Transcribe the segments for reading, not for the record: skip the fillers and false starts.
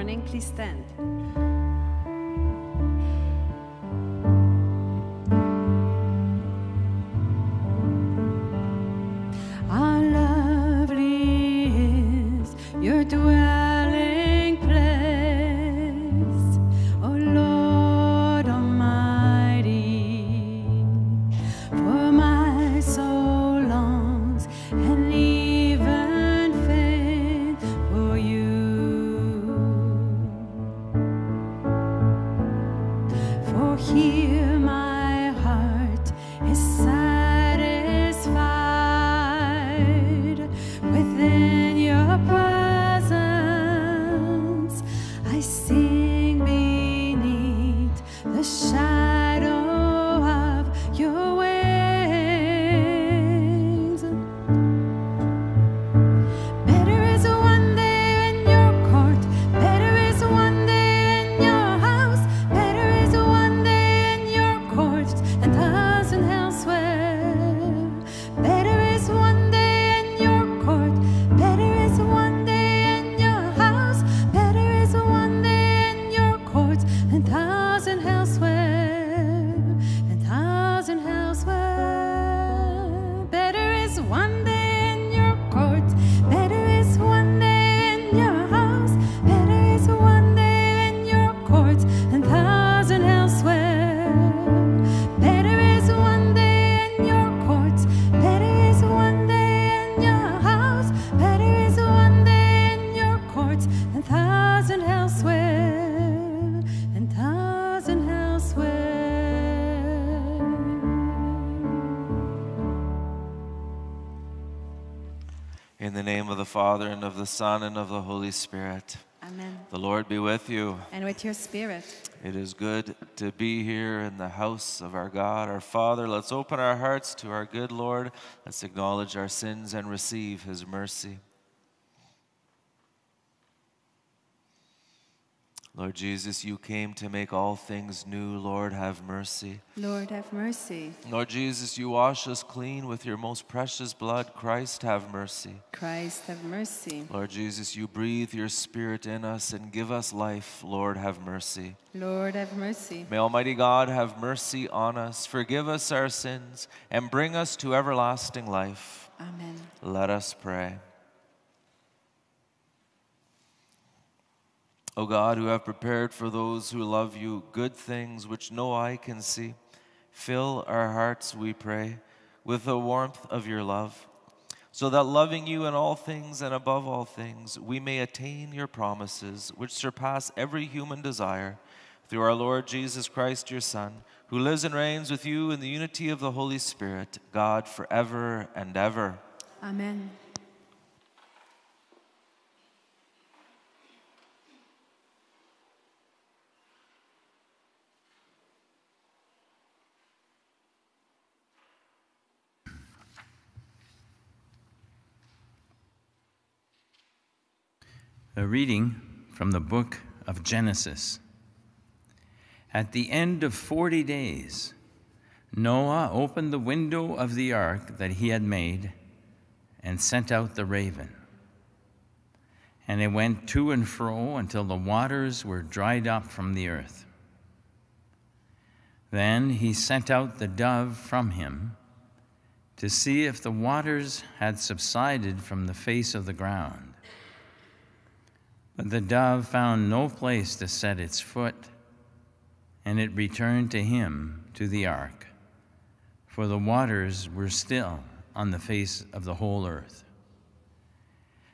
morning. Please stand. How lovely is your dwelling place, O Lord Almighty, for my soul longs and even faint for you. For here my heart is satisfied within your presence. I sing beneath the shadow of your wings. Better is one day in your court, better is one day in your house, better is one day in your court than 1,000 elsewhere. Better is one day in your court, better is one day in your house, better is one day in your court than 1,000 elsewhere, than 1,000 elsewhere. Better is one day in your court, better is one day in your house, better is one day in your court than 1,000 elsewhere. Better is one day in your court, better is one day in your house, better is one day in your court than 1,000 elsewhere, than 1,000 elsewhere. In the name of the Father, and of the Son, and of the Holy Spirit. Amen. The Lord be with you. And with your spirit. It is good to be here in the house of our God, our Father. Let's open our hearts to our good Lord. Let's acknowledge our sins and receive his mercy. Lord Jesus, you came to make all things new. Lord, have mercy. Lord, have mercy. Lord Jesus, you wash us clean with your most precious blood. Christ, have mercy. Christ, have mercy. Lord Jesus, you breathe your spirit in us and give us life. Lord, have mercy. Lord, have mercy. May Almighty God have mercy on us, forgive us our sins, and bring us to everlasting life. Amen. Let us pray. O God, who have prepared for those who love you good things which no eye can see, fill our hearts, we pray, with the warmth of your love, so that loving you in all things and above all things, we may attain your promises, which surpass every human desire, through our Lord Jesus Christ, your Son, who lives and reigns with you in the unity of the Holy Spirit, God, forever and ever. Amen. A reading from the book of Genesis. At the end of 40 days, Noah opened the window of the ark that he had made and sent out the raven. And it went to and fro until the waters were dried up from the earth. Then he sent out the dove from him to see if the waters had subsided from the face of the ground. But the dove found no place to set its foot, and it returned to him to the ark, for the waters were still on the face of the whole earth.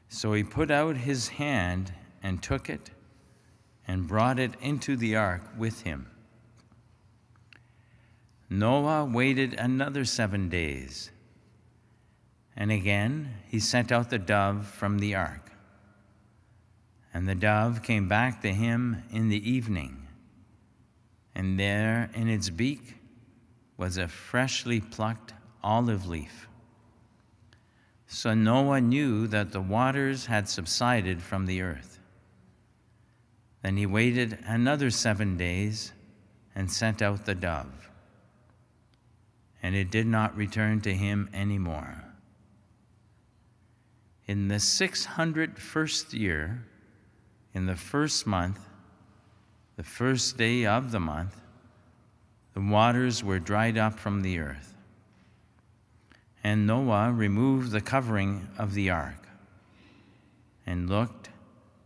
So he put out his hand and took it and brought it into the ark with him. Noah waited another 7 days, and again he sent out the dove from the ark. And the dove came back to him in the evening, and there in its beak was a freshly plucked olive leaf. So Noah knew that the waters had subsided from the earth. Then he waited another 7 days and sent out the dove, and it did not return to him any more. In the 601st year, in the first month, the first day of the month, the waters were dried up from the earth. And Noah removed the covering of the ark, and looked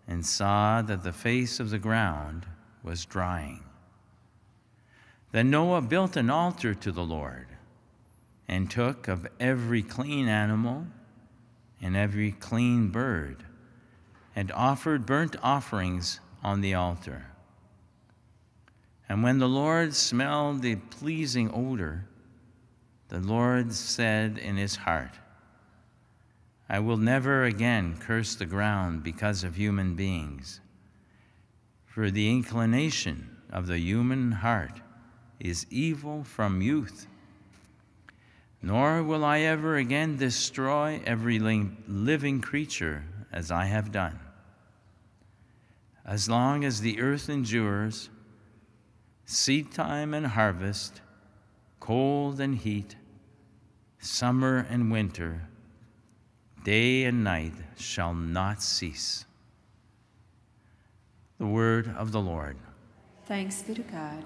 and saw that the face of the ground was drying. Then Noah built an altar to the Lord, and took of every clean animal and every clean bird, and offered burnt offerings on the altar. And when the Lord smelled the pleasing odor, the Lord said in his heart, I will never again curse the ground because of human beings, for the inclination of the human heart is evil from youth. Nor will I ever again destroy every living creature as I have done. As long as the earth endures, seedtime and harvest, cold and heat, summer and winter, day and night shall not cease. The word of the Lord. Thanks be to God.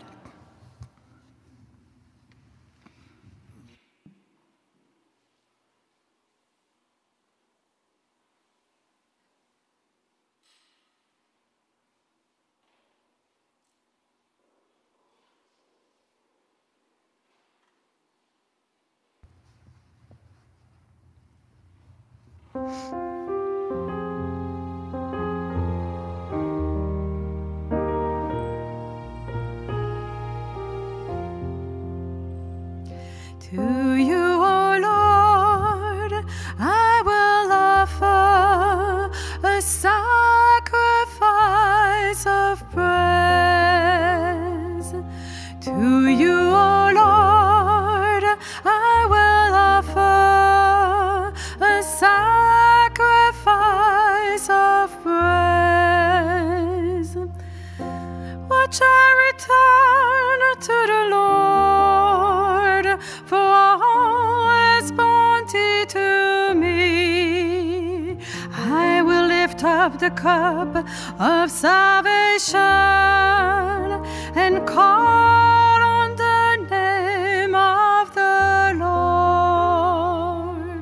The cup of salvation and call on the name of the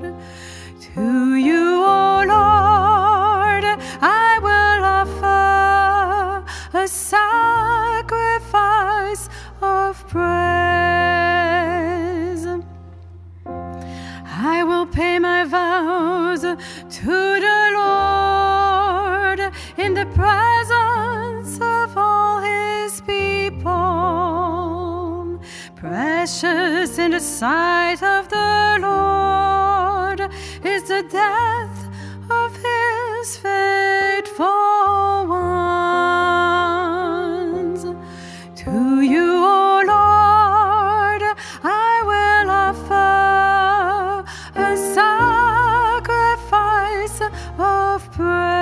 Lord. To you, O Lord, I will offer a sacrifice of praise. I will pay my vows to the in the presence of all his people, precious in the sight of the Lord is the death of his faithful ones. To you, O Lord, I will offer a sacrifice of praise.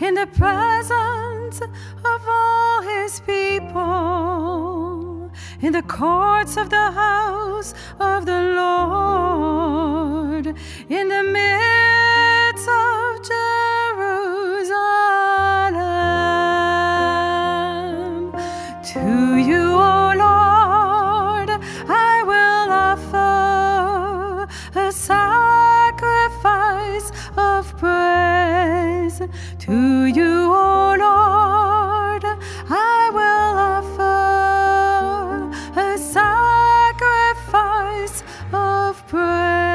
In the presence of all his people, in the courts of the house of the Lord, in the midst of Jerusalem. To you, O Lord, I will offer a sacrifice of praise. To you, O Lord, I will offer a sacrifice of praise.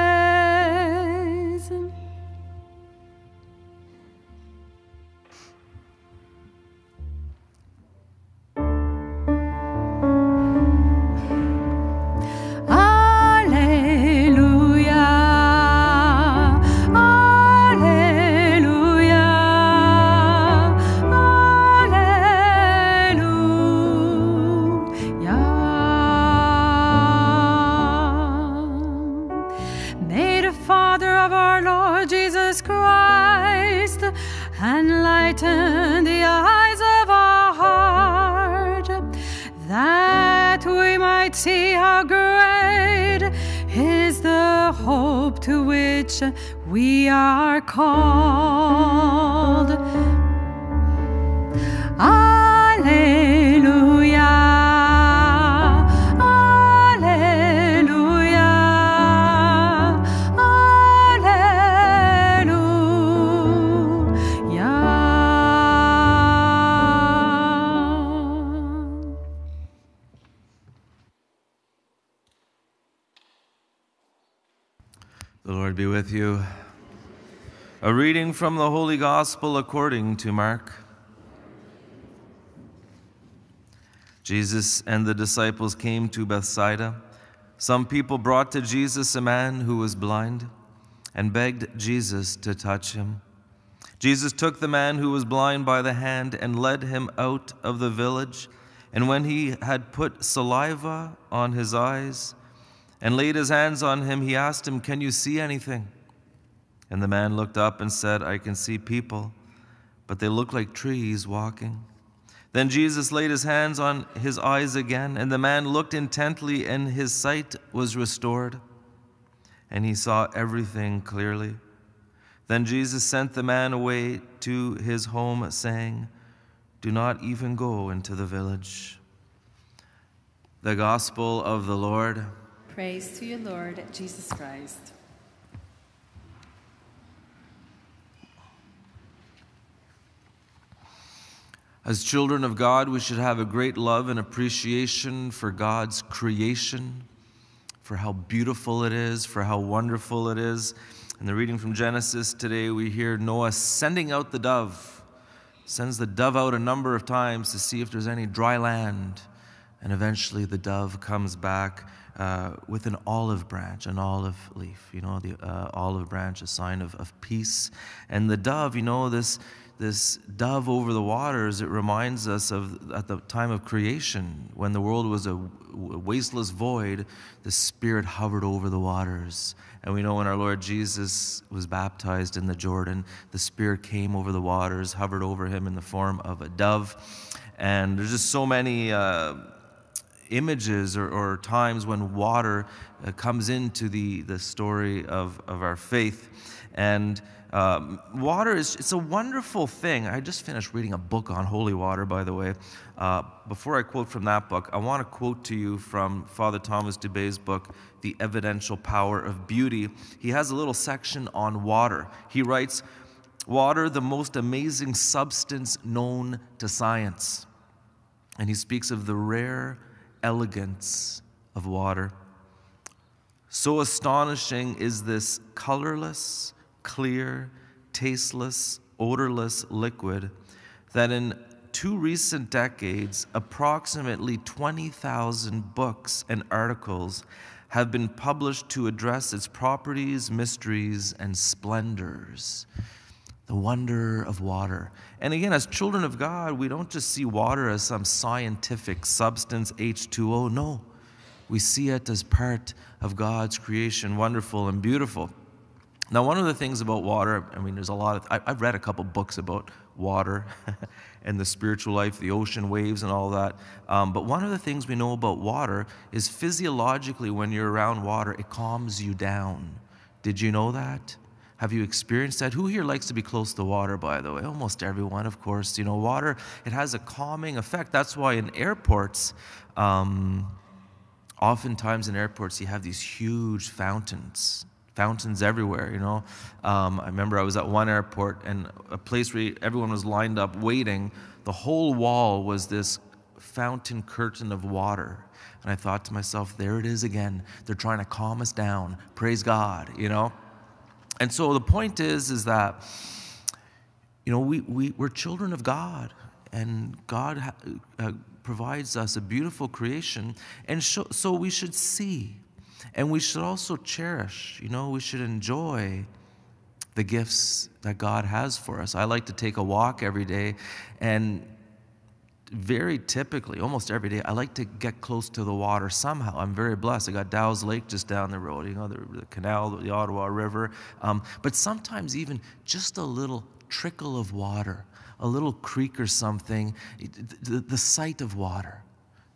Enlighten the eyes of our heart, that we might see how great hope to which we are called. Alleluia, alleluia, alleluia. The Lord be with you. A reading from the Holy Gospel according to Mark. Jesus and the disciples came to Bethsaida. Some people brought to Jesus a man who was blind and begged Jesus to touch him. Jesus took the man who was blind by the hand and led him out of the village. And when he had put saliva on his eyes and laid his hands on him, he asked him, "Can you see anything?" And the man looked up and said, "I can see people, but they look like trees walking." Then Jesus laid his hands on his eyes again, and the man looked intently, and his sight was restored, and he saw everything clearly. Then Jesus sent the man away to his home, saying, "Do not even go into the village." The Gospel of the Lord. Praise to you, Lord Jesus Christ. As children of God, we should have a great love and appreciation for God's creation, for how beautiful it is, for how wonderful it is. In the reading from Genesis today, we hear Noah sending out the dove, sends the dove out a number of times to see if there's any dry land, and eventually the dove comes back with an olive branch, an olive leaf. You know, the olive branch, a sign of peace. And the dove, you know, this dove over the waters, it reminds us of at the time of creation, when the world was a wasteless void, the Spirit hovered over the waters. And we know when our Lord Jesus was baptized in the Jordan, the Spirit came over the waters, hovered over him in the form of a dove. And there's just so many images or times when water comes into the story of our faith. And water it's a wonderful thing. I just finished reading a book on holy water, by the way. Before I quote from that book, I want to quote to you from Father Thomas DeBay's book, The Evidential Power of Beauty. He has a little section on water. He writes, "Water, the most amazing substance known to science." And he speaks of the rare elegance of water. "So astonishing is this colorless, clear, tasteless, odorless liquid that in two recent decades, approximately 20,000 books and articles have been published to address its properties, mysteries, and splendors." The wonder of water. And again, as children of God, we don't just see water as some scientific substance, H2O, no. We see it as part of God's creation, wonderful and beautiful. Now, one of the things about water, I mean, there's a lot of, I've read a couple books about water and the spiritual life, the ocean waves and all that. But one of the things we know about water is physiologically when you're around water, it calms you down. Did you know that? Have you experienced that? Who here likes to be close to water, by the way? Almost everyone, of course. You know, water, it has a calming effect. That's why in airports, oftentimes in airports, you have these huge fountains. Fountains everywhere, you know. I remember I was at one airport and a place where everyone was lined up waiting. The whole wall was this fountain curtain of water. And I thought to myself, there it is again. They're trying to calm us down. Praise God, you know. And so the point is that, you know, we're children of God. And God provides us a beautiful creation. And so we should see. And we should also cherish, you know, we should enjoy the gifts that God has for us. I like to take a walk every day, and very typically, almost every day, I like to get close to the water somehow. I'm very blessed. I got Dow's Lake just down the road, you know, the canal, the Ottawa River. But sometimes even just a little trickle of water, a little creek or something, the sight of water.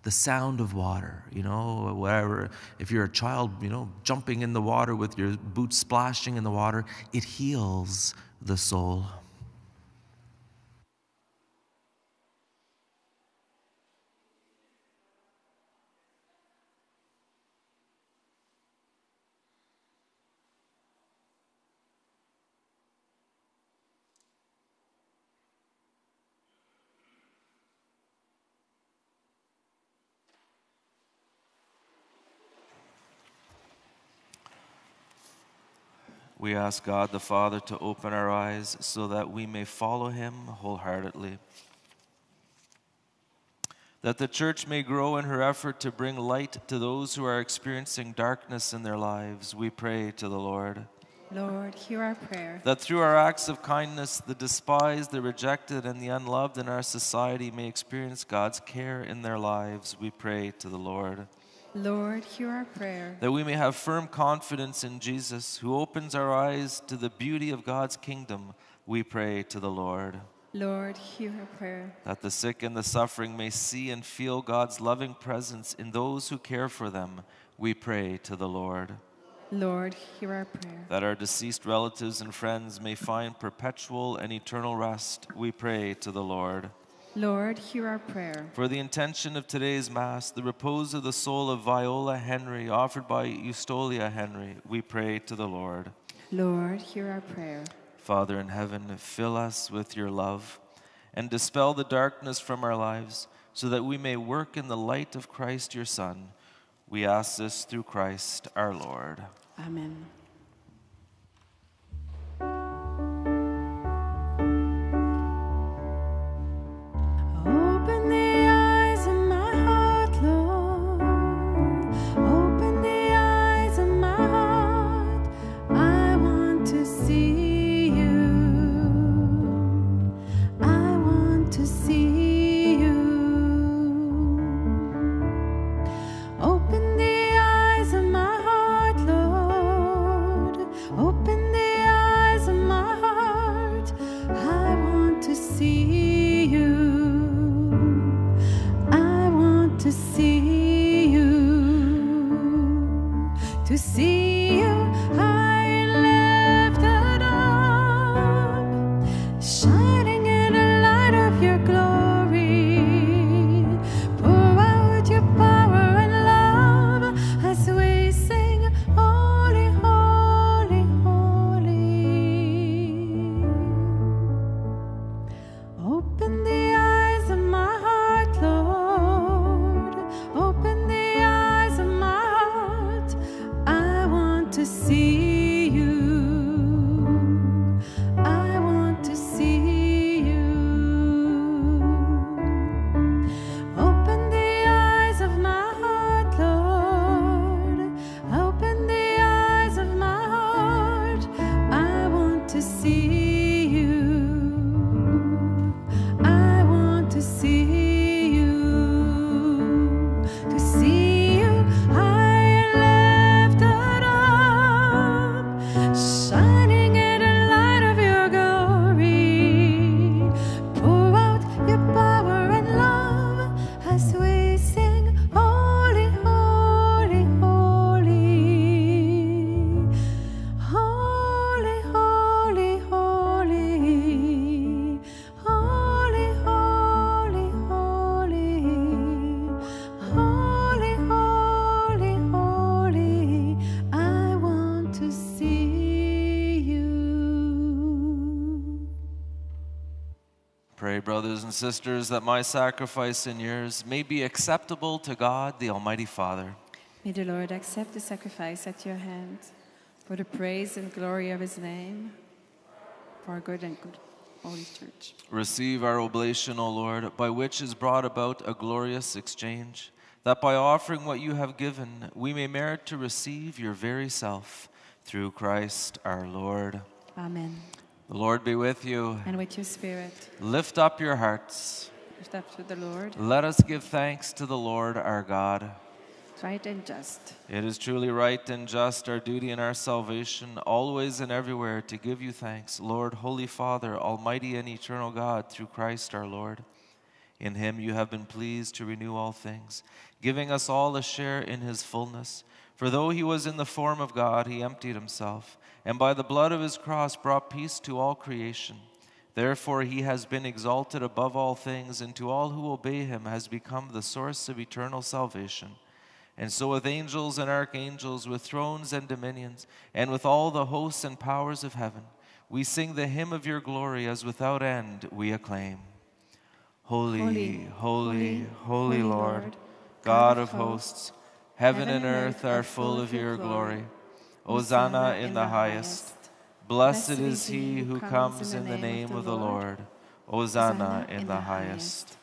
the sound of water, you know, whatever. If you're a child, you know, jumping in the water with your boots splashing in the water, it heals the soul. We ask God the Father to open our eyes so that we may follow him wholeheartedly. That the church may grow in her effort to bring light to those who are experiencing darkness in their lives, we pray to the Lord. Lord, hear our prayer. That through our acts of kindness, the despised, the rejected, and the unloved in our society may experience God's care in their lives, we pray to the Lord. Lord, hear our prayer. That we may have firm confidence in Jesus, who opens our eyes to the beauty of God's kingdom, we pray to the Lord. Lord, hear our prayer. That the sick and the suffering may see and feel God's loving presence in those who care for them, we pray to the Lord. Lord, hear our prayer. That our deceased relatives and friends may find perpetual and eternal rest, we pray to the Lord. Lord, hear our prayer. For the intention of today's Mass, the repose of the soul of Viola Henry, offered by Eustolia Henry, we pray to the Lord. Lord, hear our prayer. Father in heaven, fill us with your love and dispel the darkness from our lives so that we may work in the light of Christ your Son. We ask this through Christ our Lord. Amen. Sisters, that my sacrifice and yours may be acceptable to God, the Almighty Father. May the Lord accept the sacrifice at your hand for the praise and glory of his name, for our good and good Holy Church. Receive our oblation, O Lord, by which is brought about a glorious exchange, that by offering what you have given, we may merit to receive your very self, through Christ our Lord. Amen. The Lord be with you. And with your spirit. Lift up your hearts. Lift up to the Lord. Let us give thanks to the Lord our God. Right and just. It is truly right and just, our duty and our salvation, always and everywhere to give you thanks, Lord, Holy Father, Almighty and eternal God, through Christ our Lord. In him you have been pleased to renew all things, giving us all a share in his fullness. For though he was in the form of God, he emptied himself, and by the blood of his cross brought peace to all creation. Therefore he has been exalted above all things, and to all who obey him has become the source of eternal salvation. And so with angels and archangels, with thrones and dominions, and with all the hosts and powers of heaven, we sing the hymn of your glory as without end we acclaim. Holy, holy, holy, holy Lord, God of hosts, heaven and earth are full of your glory. Hosanna in the highest. Blessed is he who comes in the name of the Lord. Hosanna in the highest.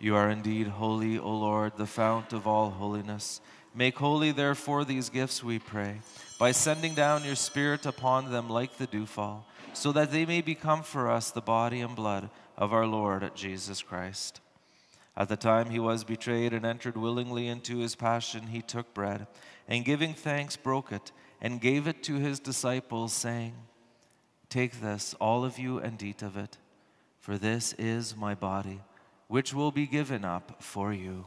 You are indeed holy, O Lord, the fount of all holiness. Make holy, therefore, these gifts, we pray, by sending down your Spirit upon them like the dewfall, so that they may become for us the body and blood of our Lord Jesus Christ. At the time he was betrayed and entered willingly into his passion, he took bread, and giving thanks, broke it, and gave it to his disciples, saying, "Take this, all of you, and eat of it, for this is my body, which will be given up for you."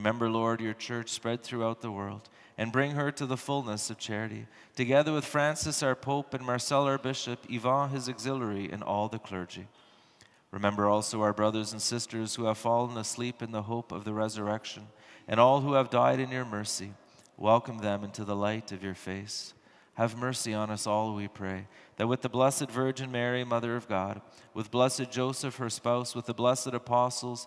Remember, Lord, your church spread throughout the world, and bring her to the fullness of charity, together with Francis, our Pope, and Marcel, our Bishop, Yvonne, his auxiliary, and all the clergy. Remember also our brothers and sisters who have fallen asleep in the hope of the resurrection, and all who have died in your mercy. Welcome them into the light of your face. Have mercy on us all, we pray, that with the Blessed Virgin Mary, Mother of God, with blessed Joseph, her spouse, with the blessed apostles,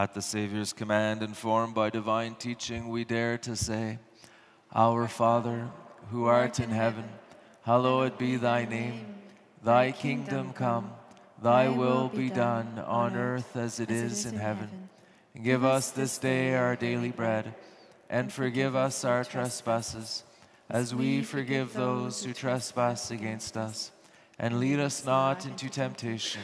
At the Savior's command, informed by divine teaching, we dare to say, "Our Father, who art in heaven, hallowed be thy name. Thy kingdom come, thy will be done on earth as it is in heaven. Give us this day our daily bread, and forgive us our trespasses, as we forgive those who trespass against us. And lead us not into temptation,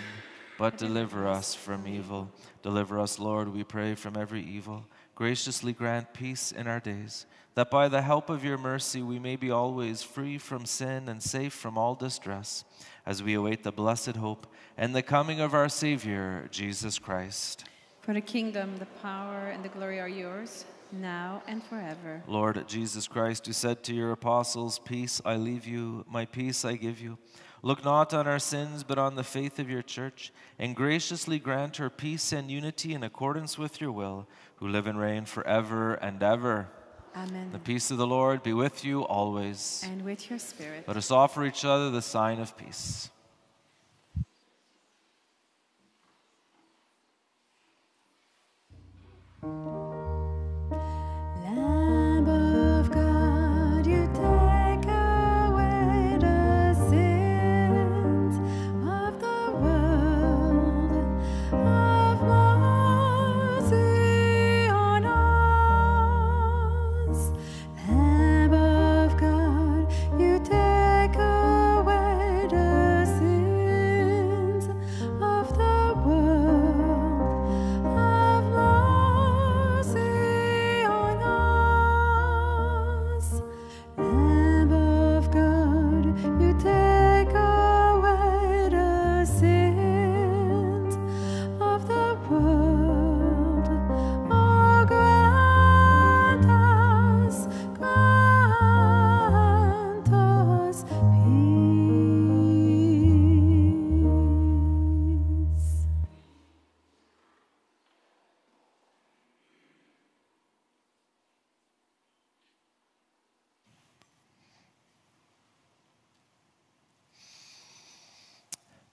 but deliver us from evil. Deliver us, Lord, we pray, from every evil. Graciously grant peace in our days, that by the help of your mercy we may be always free from sin and safe from all distress, as we await the blessed hope and the coming of our Savior, Jesus Christ. For the kingdom, the power, and the glory are yours, now and forever." Lord Jesus Christ, who said to your apostles, "Peace I leave you, my peace I give you," Look not on our sins, but on the faith of your church, and graciously grant her peace and unity in accordance with your will, who live and reign forever and ever. Amen. The peace of the Lord be with you always. And with your spirit. Let us offer each other the sign of peace.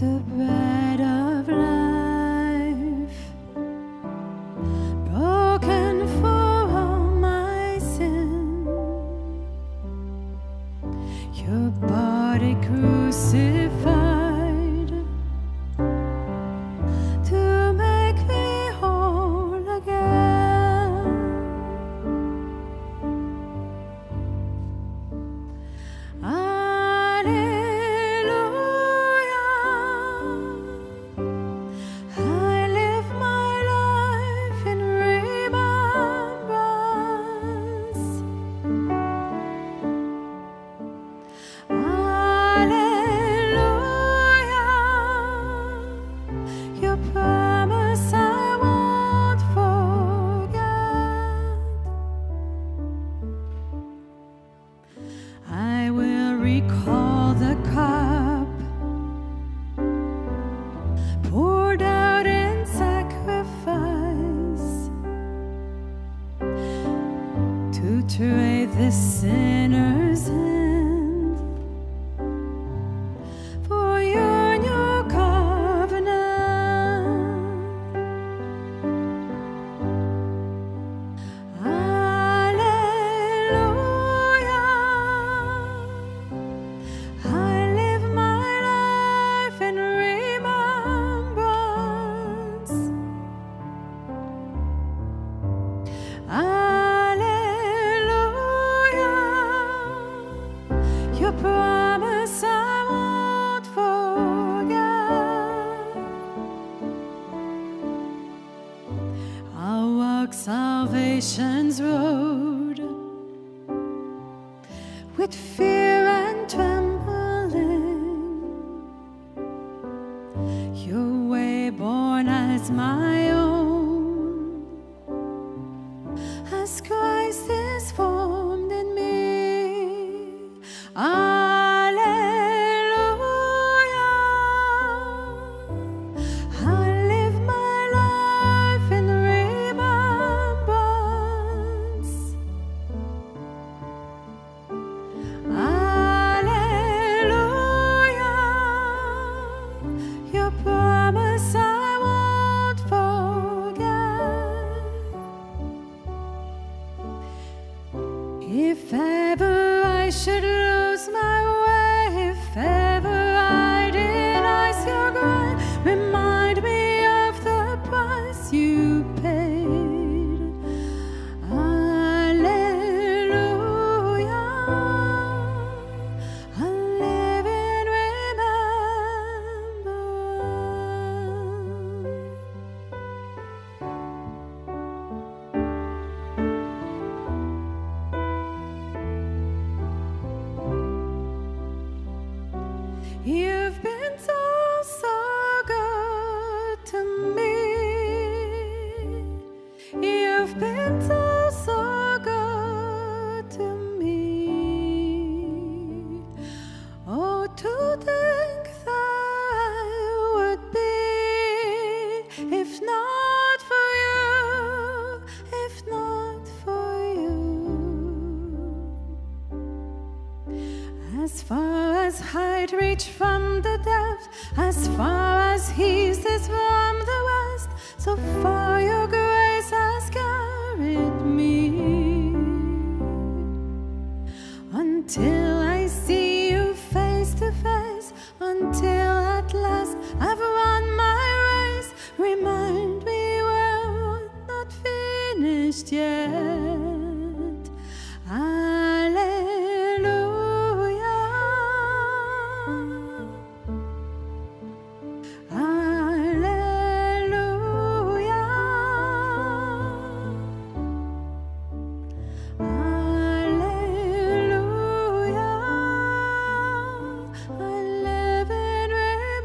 The bread of life, broken for all my sin, your body crucified to make me whole again. a promise I won't forget. I'll walk salvation's road with fear and trembling. Your way born as my own, as Christ is formed in me. Alleluia. I live my life in remembrance. Alleluia. Your promise I won't forget. If ever I should lose my way, if ever I denounce your grace, remind me of the price you paid. Alleluia, I live in remembrance. You've been so, so good to me. You've been so, so good to me. Oh, to think that I would be, if not for you, if not for you. As far as height reach from the depth, as far as east is from the west, so far your grace has carried me. Until I see you face to face, until at last I've run my race, remind me we're not finished yet. Alleluia. Alleluia. Alleluia. I live in remembrance.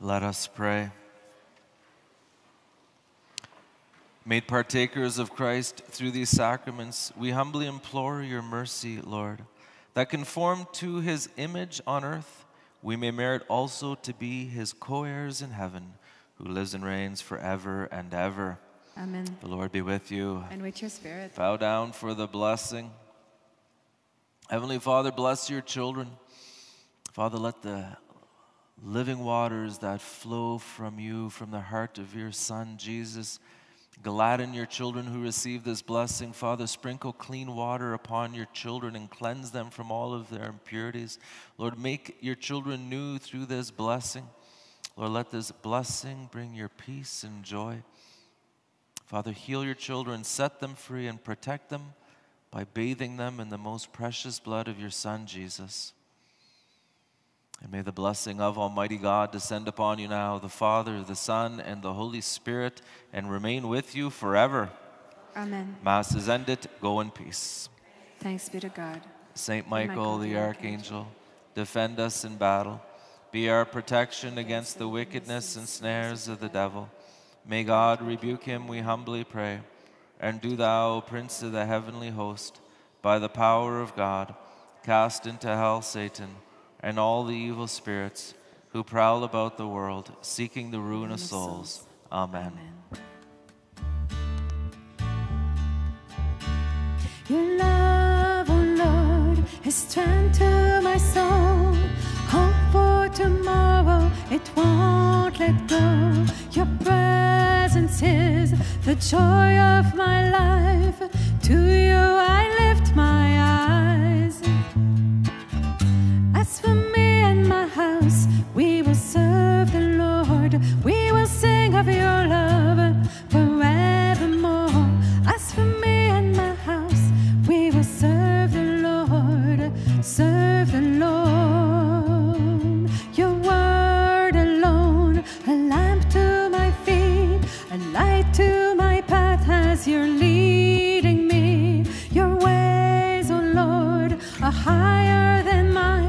Let us pray. Made partakers of Christ through these sacraments, we humbly implore your mercy, Lord, that conformed to his image on earth, we may merit also to be his co-heirs in heaven, who lives and reigns forever and ever. Amen. The Lord be with you. And with your spirit. Bow down for the blessing. Heavenly Father, bless your children. Father, let the living waters that flow from you, from the heart of your Son, Jesus, gladden your children who receive this blessing. Father, sprinkle clean water upon your children and cleanse them from all of their impurities. Lord, make your children new through this blessing. Lord, let this blessing bring your peace and joy. Father, heal your children, set them free, and protect them by bathing them in the most precious blood of your Son, Jesus. And may the blessing of Almighty God descend upon you now, the Father, the Son, and the Holy Spirit, and remain with you forever. Amen. Mass is ended. Go in peace. Thanks be to God. Saint Michael the Archangel, defend us in battle. Be our protection against the wickedness and snares of the devil. May God rebuke him, we humbly pray. And do thou, O Prince of the heavenly host, by the power of God, cast into hell Satan and all the evil spirits who prowl about the world, seeking the ruin of souls. Amen. Your love, O Lord, is strength to my soul. Hope for tomorrow, it won't let go. Your presence is the joy of my life. To you I lift my eyes. As for me and my house, we will serve the Lord. We will sing of your love forevermore. As for me and my house, we will serve the Lord. Serve the Lord. Your word alone, a lamp to my feet, a light to my path as you're leading me. Your ways, O Lord, are higher than mine.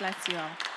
Bless you all.